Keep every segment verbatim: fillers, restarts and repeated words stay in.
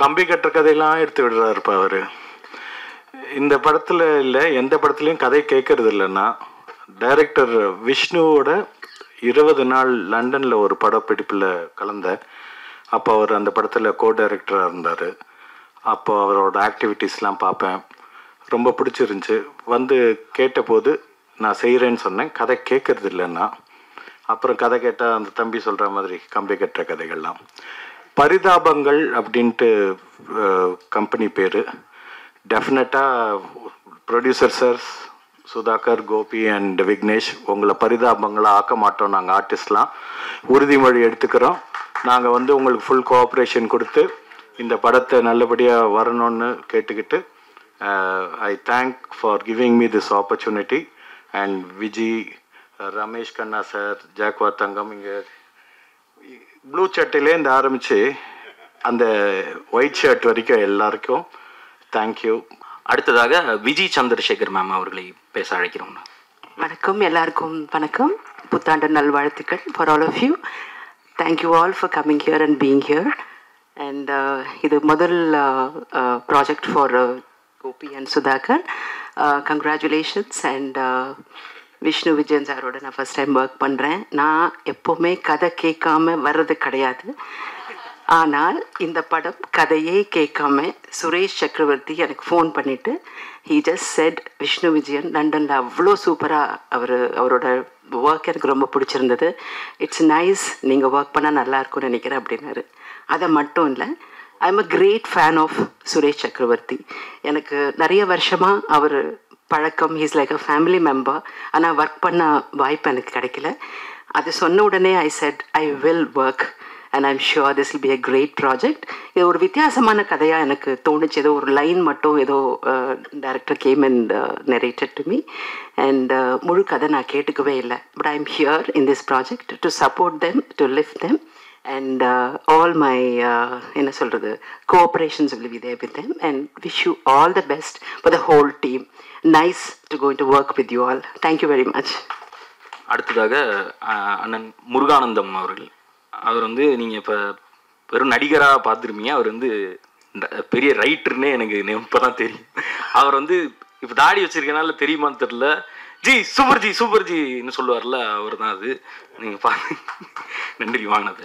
கம்பி கட்டுற கதையெல்லாம் எடுத்து விடுறாரு இப்போ அவர். இந்த படத்தில் இல்லை எந்த படத்துலையும் கதை கேட்கறது இல்லைன்னா, டைரக்டர் விஷ்ணுவோட இருபது நாள் லண்டனில் ஒரு படப்பிடிப்பில் கலந்த அப்போ அவர் அந்த படத்தில் கோ டைரக்டராக இருந்தார். அப்போ அவரோட ஆக்டிவிட்டீஸ்லாம் பார்ப்பேன், ரொம்ப பிடிச்சிருந்துச்சி. வந்து கேட்டபோது நான் செய்கிறேன்னு சொன்னேன், கதை கேட்கறது இல்லைன்னா. அப்புறம் கதை கேட்டால் அந்த தம்பி சொல்கிற மாதிரி கம்பி கட்டுற கதைகள்லாம். பரிதாபங்கள் அப்படின்ட்டு கம்பெனி பேர். டெஃபினட்டாக producer sir Sudhakar, Gopi and Vignesh, உங்களை பரிதாபங்களாக ஆக்க மாட்டோம் நாங்கள், ஆர்டிஸ்ட்லாம் உறுதிமொழி எடுத்துக்கிறோம். நாங்கள் வந்து உங்களுக்கு ஃபுல் கோஆப்ரேஷன் கொடுத்து இந்த படத்தை நல்லபடியாக வரணும்னு கேட்டுக்கிட்டு, I thank for giving me this opportunity. And Viji, Ramesh Kanna sir, Jaguar Thangam, இங்கே ப்ளூ ஷர்ட்டிலேருந்து ஆரம்பித்து அந்த ஒயிட் ஷர்ட் வரைக்கும் எல்லாருக்கும் தேங்க்யூ. அடுத்ததாக விஜய் சந்திரசேகர் மேம் அவர்களை பேச அழைக்கிறோம். வணக்கம் எல்லாருக்கும், வணக்கம், புத்தாண்டு நல்வாழ்த்துக்கள் for all of you. Thank you all for coming here and being here. And இது முதல் project for Gopi and Sudhakar. Congratulations. And Vishnu Vijayan சாரோட நான் ஃபஸ்ட் டைம் ஒர்க் பண்ணுறேன். நான் எப்போவுமே கதை கேட்காம வர்றது கிடையாது, ஆனால் இந்த படம் கதையே கேட்காம சுரேஷ் சக்கரவர்த்தி எனக்கு ஃபோன் பண்ணிவிட்டு, he just said, Vishnu Vijayan லண்டனில் அவ்வளோ சூப்பராக அவர் அவரோட ஒர்க் எனக்கு ரொம்ப பிடிச்சிருந்தது, இட்ஸ் நைஸ், நீங்கள் ஒர்க் பண்ணால் நல்லாயிருக்கும்னு நினைக்கிறேன் அப்படின்னாரு. அதை மட்டும் இல்லை, I am a great fan of Suresh Chakravarthy. எனக்கு நிறைய வருஷமாக அவர் பழக்கம், he's like a family member. ஆனால் ஒர்க் பண்ண வாய்ப்பு எனக்கு கிடைக்கல. அது சொன்ன உடனே I said, I will work and I'm sure this will be a great project. இது ஒரு வித்தியாசமான கதையாக எனக்கு தோணுச்சு. ஏதோ ஒரு லைன் மட்டும் ஏதோ director came and narrated to me, and முழு கதை நான் கேட்டுக்கவே இல்லை. But I am here in this project to support them, to lift them, and all my என்ன சொல்கிறது cooperations will be there with them, and wish you all the best for the whole team. Nice to go to work with you all. Thank you very much. அடுத்ததாக அண்ணன் முருகானந்தம் அவர்கள். அவர் வந்து நீங்கள் இப்போ வெறும் நடிகராக பார்த்துருப்பீங்க, அவர் வந்து பெரிய ரைட்டர்னே எனக்கு இப்போ தான் தெரியும். அவர் வந்து இப்போ தாடி வச்சுருக்கனால தெரியுமான்னு தெரில, ஜி சூப்பர் ஜி சூப்பர் ஜின்னு சொல்லுவார்ல, அவர் தான் அது. நீங்கள் பார்த்து நன்றி வாங்கினது.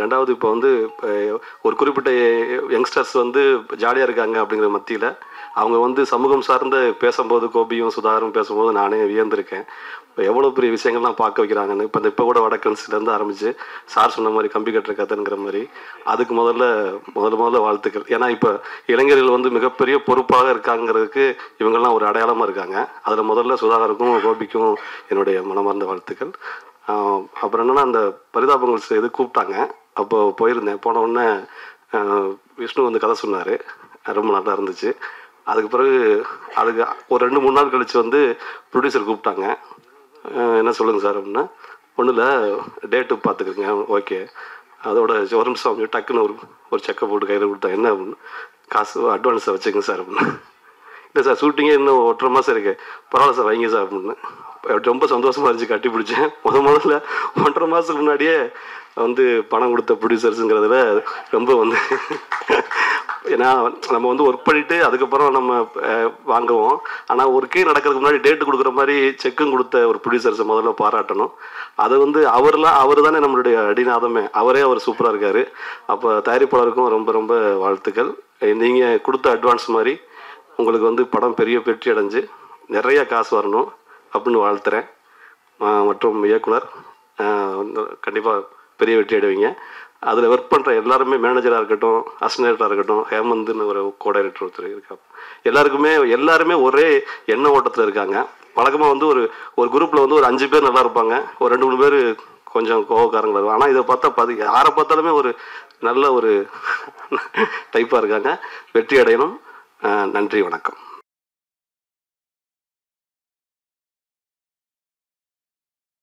ரெண்டாவது, இப்போ வந்து ஒரு குறிப்பிட்ட யங்ஸ்டர்ஸ் வந்து ஜாலியாக இருக்காங்க அப்படிங்கிற மத்தியில் அவங்க வந்து சமூகம் சார்ந்து பேசும்போது, கோபியும் சுதாகரும் பேசும்போது நானே வியந்திருக்கேன். எவ்வளோ பெரிய விஷயங்கள்லாம் பார்க்க வைக்கிறாங்கன்னு. இப்போ இந்த இப்போ கூட வடக்கன்ஸ்லேருந்து ஆரம்பித்து சார் சொன்ன மாதிரி கம்பி கட்டுற கதைங்கிற மாதிரி, அதுக்கு முதல்ல முதல்ல முதல்ல வாழ்த்துக்கள். ஏன்னா இப்போ இளைஞர்கள் வந்து மிகப்பெரிய பொறுப்பாக இருக்காங்கிறதுக்கு இவங்கெல்லாம் ஒரு அடையாளமாக இருக்காங்க. அதில் முதல்ல சுதாகருக்கும் கோபிக்கும் என்னுடைய மனமார்ந்த வாழ்த்துக்கள். அப்புறம் என்னென்னா, அந்த பரிதாபங்கள் இது கூப்பிட்டாங்க, அப்போது போயிருந்தேன். போன உடனே விஷ்ணு வந்து கதை சொன்னார், ரொம்ப நல்லா இருந்துச்சு. அதுக்கு பிறகு அதுக்கு ஒரு ரெண்டு மூணு நாள் கழித்து வந்து ப்ரொடியூசர் கூப்பிட்டாங்க, என்ன சொல்லுங்கள் சார் அப்படின்னா, ஒன்றும் இல்லை டேட்டு பார்த்துக்குறீங்க, ஓகே. அதோட ஒரு நிமிஷம் அப்படி டக்குன்னு ஒரு ஒரு செக்கை போட்டு கையில் கொடுத்தாங்க, என்ன அப்படின்னு, காசு அட்வான்ஸை வச்சுங்க சார் அப்படின்னா, இல்லை சார் ஷூட்டிங்கே இன்னும் ஒற்றரை மாதம் இருக்குது, பரவாயில்ல சார் வைங்க சார் அப்படின்னு. ரொம்ப சந்தோஷமாக இருந்துச்சு, கட்டி பிடிச்சேன். முத முதல்ல ஒன்றரை மாதத்துக்கு முன்னாடியே வந்து பணம் கொடுத்த ப்ரொடியூசர்ஸுங்கிறதுல ரொம்ப வந்து, ஏன்னா நம்ம வந்து ஒர்க் பண்ணிவிட்டு அதுக்கப்புறம் நம்ம வாங்குவோம், ஆனால் ஒர்க்கே நடக்கிறதுக்கு முன்னாடி டேட்டு கொடுக்குற மாதிரி செக்கும் கொடுத்த ஒரு ப்ரொடியூசர்ஸை முதல்ல பாராட்டணும். அதை வந்து அவர்லாம் அவர் தானே நம்மளுடைய அடிநாதமே, அவரே அவர் சூப்பராக இருக்கார். அப்போ தயாரிப்பாளருக்கும் ரொம்ப ரொம்ப வாழ்த்துக்கள். நீங்கள் கொடுத்த அட்வான்ஸ் மாதிரி உங்களுக்கு வந்து படம் பெரிய வெற்றி அடைஞ்சு நிறையா காசு வரணும் அப்படின்னு வாழ்த்துறேன். மற்றும் இயக்குனர் கண்டிப்பாக பெரிய வெற்றி அடைவீங்க. அதில் ஒர்க் பண்ணுற எல்லாருமே, மேனேஜராக இருக்கட்டும், அசிஸ்டண்ட்டாக இருக்கட்டும், ஹேமந்த்னு ஒரு கோ டைரக்டர் ஒருத்தர் இருக்காங்க, எல்லாருக்குமே எல்லாருமே ஒரே எண்ண ஓட்டத்தில் இருக்காங்க. வழக்கமாக வந்து ஒரு ஒரு குரூப்பில் வந்து ஒரு அஞ்சு பேர் நல்லா இருப்பாங்க, ஒரு ரெண்டு மூணு பேர் கொஞ்சம் கோவக்காரங்களாக இருக்கும். ஆனால் இதை பார்த்தா பார்த்து யாரை பார்த்தாலுமே ஒரு நல்ல ஒரு டைப்பாக இருக்காங்க. வெற்றி அடையணும். நன்றி, வணக்கம்.